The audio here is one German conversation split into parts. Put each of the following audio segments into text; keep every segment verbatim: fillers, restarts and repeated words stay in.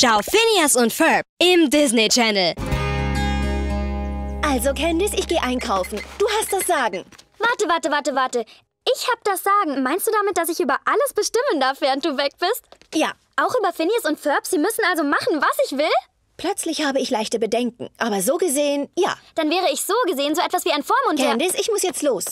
Schau Phineas und Ferb im Disney Channel. Also, Candace, ich gehe einkaufen. Du hast das Sagen. Warte, warte, warte, warte. Ich hab das Sagen. Meinst du damit, dass ich über alles bestimmen darf, während du weg bist? Ja. Auch über Phineas und Ferb? Sie müssen also machen, was ich will? Plötzlich habe ich leichte Bedenken. Aber so gesehen, ja. Dann wäre ich so gesehen so etwas wie ein Vormund. Candace, ich muss jetzt los.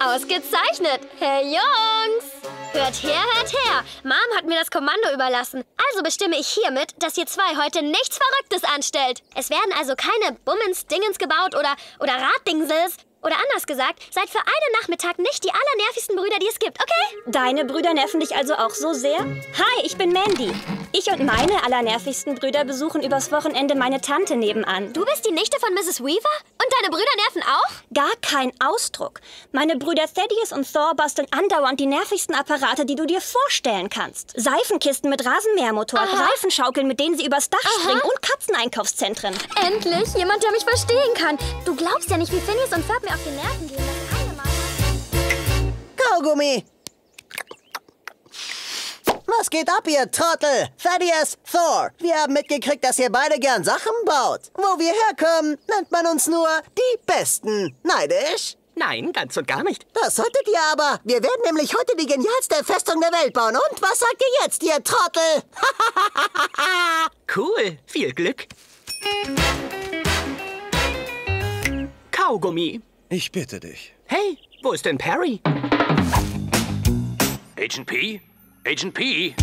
Ausgezeichnet. Hey, Jungs. Hört her, hört her. Mom hat mir das Kommando überlassen. Also bestimme ich hiermit, dass ihr zwei heute nichts Verrücktes anstellt. Es werden also keine Bummens-Dingens gebaut oder, oder Raddingsels. Oder anders gesagt, seid für einen Nachmittag nicht die allernervigsten Brüder, die es gibt, okay? Deine Brüder nerven dich also auch so sehr? Hi, ich bin Mandy. Ich und meine allernervigsten Brüder besuchen übers Wochenende meine Tante nebenan. Du bist die Nichte von Misses Weaver? Und deine Brüder nerven auch? Gar kein Ausdruck. Meine Brüder Thaddäus und Thor basteln andauernd die nervigsten Apparate, die du dir vorstellen kannst. Seifenkisten mit Rasenmähermotor, Reifenschaukeln, mit denen sie übers Dach Aha. springen und Katzeneinkaufszentren. Endlich jemand, der mich verstehen kann. Du glaubst ja nicht, wie Phineas und Ferb mir auf den Nerven gehen, das eine Mal. Kaugummi! Was geht ab, ihr Trottel? Thaddäus, Thor, wir haben mitgekriegt, dass ihr beide gern Sachen baut. Wo wir herkommen, nennt man uns nur die Besten. Neidisch? Nein, ganz und gar nicht. Das solltet ihr aber. Wir werden nämlich heute die genialste Festung der Welt bauen. Und was sagt ihr jetzt, ihr Trottel? Cool, viel Glück. Kaugummi. Ich bitte dich. Hey, wo ist denn Perry? Agent P? Agent P?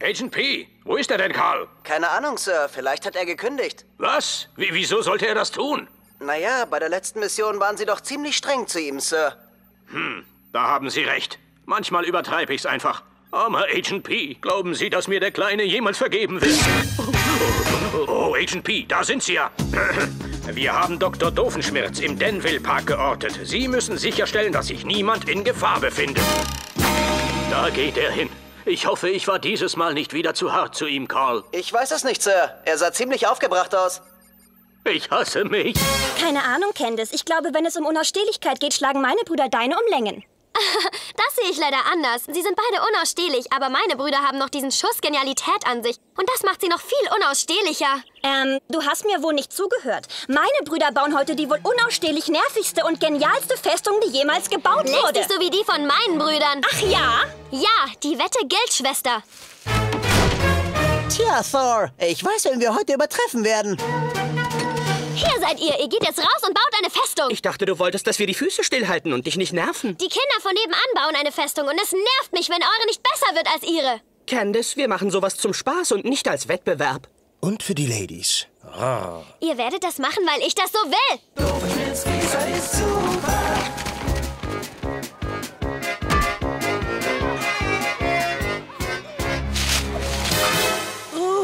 Agent P? Wo ist er denn, Karl? Keine Ahnung, Sir. Vielleicht hat er gekündigt. Was? Wie, wieso sollte er das tun? Naja, bei der letzten Mission waren Sie doch ziemlich streng zu ihm, Sir. Hm, da haben Sie recht. Manchmal übertreibe ich's einfach. Armer Agent P. Glauben Sie, dass mir der Kleine jemals vergeben wird? Oh, Agent P, da sind Sie ja. Wir haben Doktor Doofenschmirtz im Denville Park geortet. Sie müssen sicherstellen, dass sich niemand in Gefahr befindet. Da geht er hin. Ich hoffe, ich war dieses Mal nicht wieder zu hart zu ihm, Karl. Ich weiß es nicht, Sir. Er sah ziemlich aufgebracht aus. Ich hasse mich. Keine Ahnung, Candace. Ich glaube, wenn es um Unausstehlichkeit geht, schlagen meine Brüder deine um Längen. Das sehe ich leider anders. Sie sind beide unausstehlich, aber meine Brüder haben noch diesen Schuss Genialität an sich. Und das macht sie noch viel unausstehlicher. Ähm, du hast mir wohl nicht zugehört. Meine Brüder bauen heute die wohl unausstehlich nervigste und genialste Festung, die jemals gebaut Lästig wurde. Nicht so wie die von meinen Brüdern. Ach ja? Ja, die Wette gilt, Schwester. Tja, Thor, ich weiß, wen wir heute übertreffen werden. Hier seid ihr. Ihr geht jetzt raus und baut eine Festung. Ich dachte, du wolltest, dass wir die Füße stillhalten und dich nicht nerven. Die Kinder von nebenan bauen eine Festung und es nervt mich, wenn eure nicht besser wird als ihre. Candace, wir machen sowas zum Spaß und nicht als Wettbewerb. Und für die Ladies. Oh. Ihr werdet das machen, weil ich das so will. Doofenschmirtz-Pizza ist super.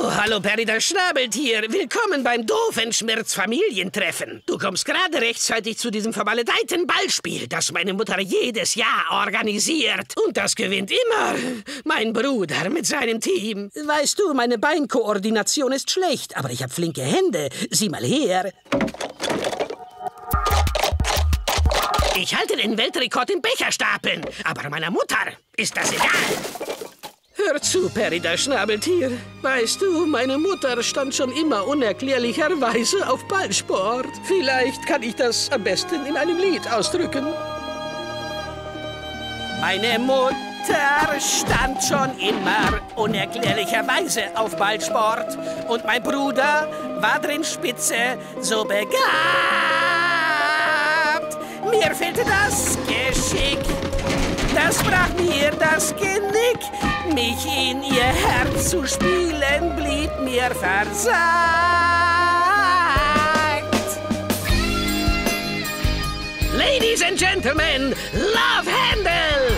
Oh, hallo Perry, das Schnabeltier. Willkommen beim Doofenschmirtz-Familientreffen. Du kommst gerade rechtzeitig zu diesem vermaledeiten Ballspiel, das meine Mutter jedes Jahr organisiert. Und das gewinnt immer mein Bruder mit seinem Team. Weißt du, meine Beinkoordination ist schlecht, aber ich habe flinke Hände. Sieh mal her. Ich halte den Weltrekord im Becherstapeln, aber meiner Mutter ist das egal. Hör zu, Perry, das Schnabeltier. Weißt du, meine Mutter stand schon immer unerklärlicherweise auf Ballsport. Vielleicht kann ich das am besten in einem Lied ausdrücken. Meine Mutter stand schon immer unerklärlicherweise auf Ballsport. Und mein Bruder war drin spitze, so begabt. Mir fehlte das Geschick. Das brach mir das Genick, mich in ihr Herz zu spielen, blieb mir versagt. Ladies and Gentlemen, Love Handel!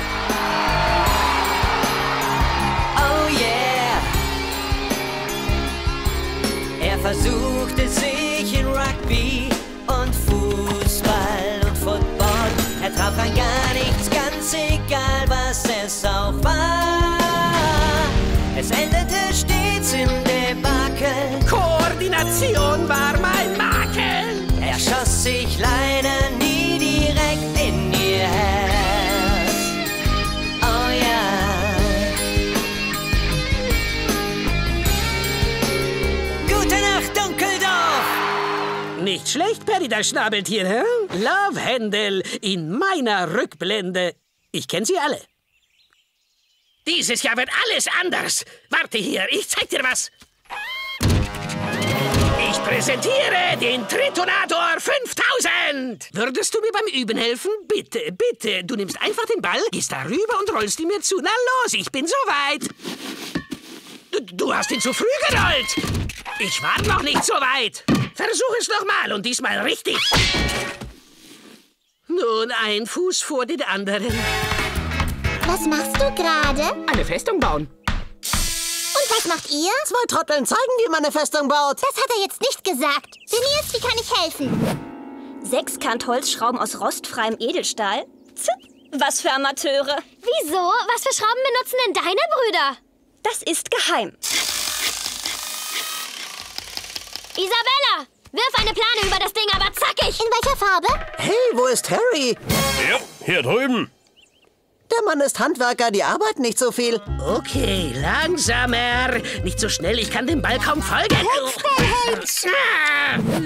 Oh yeah! Er versuchte sich in Rugby und Fußball und Football. Er traf an gar nichts, ganz egal, was es auch war. Es endete stets im Debakel. Koordination war mein Makel. Er schoss sich leider nie direkt in ihr Herz. nicht schlecht, Perry, das Schnabeltier, hä? Love Handel in meiner Rückblende. Ich kenne sie alle. Dieses Jahr wird alles anders. Warte hier, ich zeig dir was. Ich präsentiere den Tritonator fünftausend. Würdest du mir beim Üben helfen? Bitte, bitte. Du nimmst einfach den Ball, gehst darüber und rollst ihn mir zu. Na los, ich bin soweit. Du, du hast ihn zu früh gerollt. Ich war noch nicht so weit. Versuch es nochmal und diesmal richtig. Nun, ein Fuß vor den anderen. Was machst du gerade? Eine Festung bauen. Und was macht ihr? Zwei Trotteln zeigen, wie man eine Festung baut. Das hat er jetzt nicht gesagt. Phineas, wie kann ich helfen? Sechskant Holzschrauben aus rostfreiem Edelstahl? Was für Amateure. Wieso? Was für Schrauben benutzen denn deine Brüder? Das ist geheim. Isabella, wirf eine Plane über das Ding, aber zackig. In welcher Farbe? Hey, wo ist Harry? Ja, hier drüben. Der Mann ist Handwerker, die arbeiten nicht so viel. Okay, langsamer. Nicht so schnell, ich kann dem Ball kaum folgen.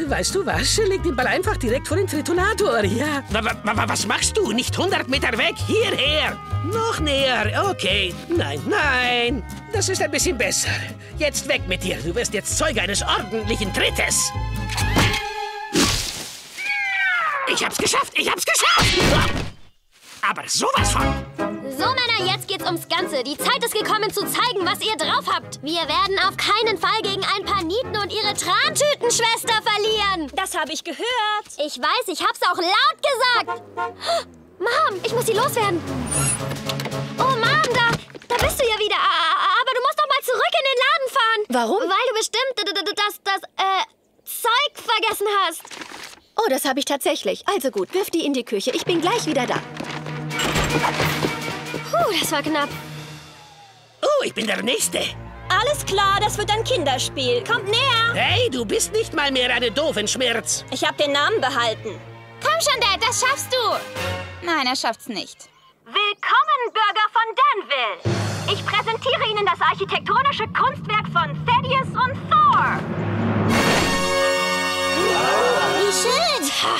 Weißt du was? Leg den Ball einfach direkt vor den Tritonator, ja. Was machst du? Nicht hundert Meter weg, hierher. Noch näher, okay. Nein, nein. Das ist ein bisschen besser. Jetzt weg mit dir. Du wirst jetzt Zeuge eines ordentlichen Trittes. Ich hab's geschafft, ich hab's geschafft. Aber sowas von! So, Männer, jetzt geht's ums Ganze. Die Zeit ist gekommen, zu zeigen, was ihr drauf habt. Wir werden auf keinen Fall gegen ein paar Nieten und ihre Trantütenschwester verlieren. Das habe ich gehört. Ich weiß, ich hab's auch laut gesagt. Oh, Mom, ich muss sie loswerden. Oh, Mom, da, da bist du ja wieder. Aber du musst doch mal zurück in den Laden fahren. Warum? Weil du bestimmt das, das äh, Zeug vergessen hast. Oh, das habe ich tatsächlich. Also gut, wirf die in die Küche. Ich bin gleich wieder da. Puh, das war knapp. Oh, ich bin der Nächste. Alles klar, das wird ein Kinderspiel. Kommt näher. Hey, du bist nicht mal mehr eine Doofenschmirtz. Ich habe den Namen behalten. Komm schon, Dad, das schaffst du. Nein, er schafft's nicht. Willkommen, Bürger von Danville. Ich präsentiere Ihnen das architektonische Kunstwerk von Thaddeus und Thor. Wow. Wie schön. Ha.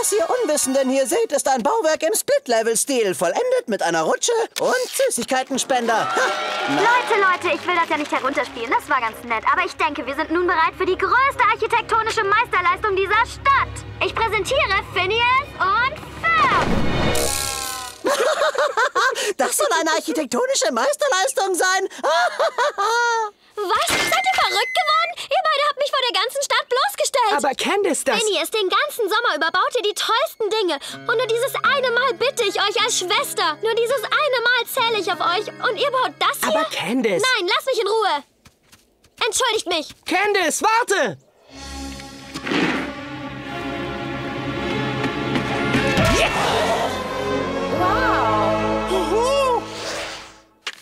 Was ihr Unwissenden hier seht, ist ein Bauwerk im Split-Level-Stil, vollendet mit einer Rutsche und Süßigkeitenspender. Ha. Leute, Leute, ich will das ja nicht herunterspielen, das war ganz nett. Aber ich denke, wir sind nun bereit für die größte architektonische Meisterleistung dieser Stadt. Ich präsentiere Phineas und Ferb. Das soll eine architektonische Meisterleistung sein? Was? Seid ihr verrückt geworden? Ihr beide habt mich vor der ganzen Stadt bloßgestellt. Aber Candace, das... Phineas, den ganzen Sommer über baut ihr die tollsten Dinge. Und nur dieses eine Mal bitte ich euch als Schwester. Nur dieses eine Mal zähle ich auf euch. Und ihr baut das hier? Aber Candace... Nein, lass mich in Ruhe. Entschuldigt mich. Candace, warte!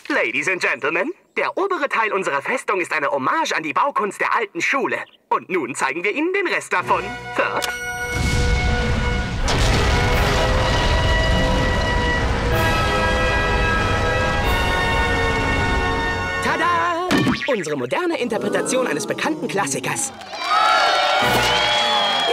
Ladies and Gentlemen, der obere Teil unserer Festung ist eine Hommage an die Baukunst der alten Schule. Und nun zeigen wir Ihnen den Rest davon. Ferb. Tada! Unsere moderne Interpretation eines bekannten Klassikers.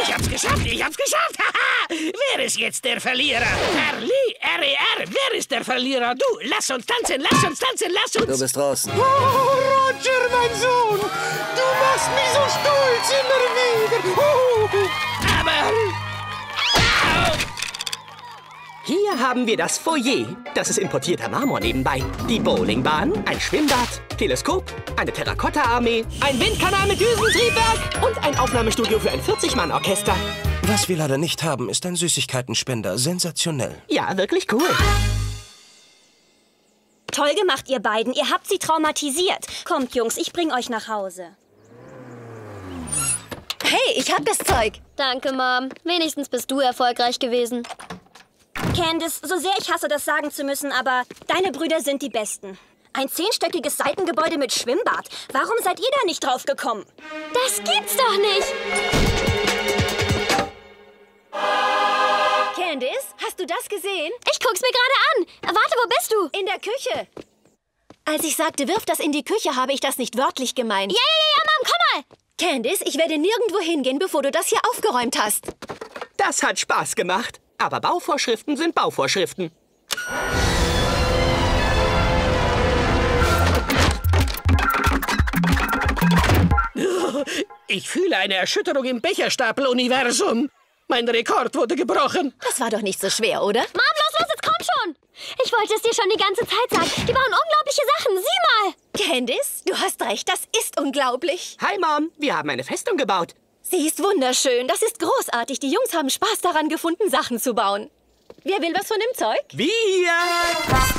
Ich hab's geschafft, ich hab's geschafft! Haha! Wer ist jetzt der Verlierer? R L R E R, wer ist der Verlierer? Du, lass uns tanzen, lass uns tanzen, lass uns... Du bist draußen. Oh, Roger, mein Sohn! Du machst mich so stolz immer wieder! Oh. Aber... Au. Hier haben wir das Foyer. Das ist importierter Marmor nebenbei. Die Bowlingbahn, ein Schwimmbad, Teleskop, eine Terrakotta-Armee, ein Windkanal mit Düsentriebwerk und ein Aufnahmestudio für ein vierzig Mann Orchester. Was wir leider nicht haben, ist ein Süßigkeitenspender. Sensationell. Ja, wirklich cool. Toll gemacht, ihr beiden. Ihr habt sie traumatisiert. Kommt, Jungs, ich bring euch nach Hause. Hey, ich hab das Zeug. Danke, Mom. Wenigstens bist du erfolgreich gewesen. Candace, so sehr ich hasse, das sagen zu müssen, aber deine Brüder sind die Besten. Ein zehnstöckiges Seitengebäude mit Schwimmbad. Warum seid ihr da nicht drauf gekommen? Das gibt's doch nicht! Candace, hast du das gesehen? Ich guck's mir gerade an. Warte, wo bist du? In der Küche. Als ich sagte, wirf das in die Küche, habe ich das nicht wörtlich gemeint. Ja, ja, ja, Mom, komm mal! Candace, ich werde nirgendwo hingehen, bevor du das hier aufgeräumt hast. Das hat Spaß gemacht. Aber Bauvorschriften sind Bauvorschriften. Ich fühle eine Erschütterung im Becherstapel-Universum. Mein Rekord wurde gebrochen. Das war doch nicht so schwer, oder? Mann, los, los, jetzt komm schon! Ich wollte es dir schon die ganze Zeit sagen. Die bauen unglaubliche Sachen. Sieh mal! Candace, du hast recht. Das ist unglaublich. Hi, Mom. Wir haben eine Festung gebaut. Sie ist wunderschön. Das ist großartig. Die Jungs haben Spaß daran gefunden, Sachen zu bauen. Wer will was von dem Zeug? Wir!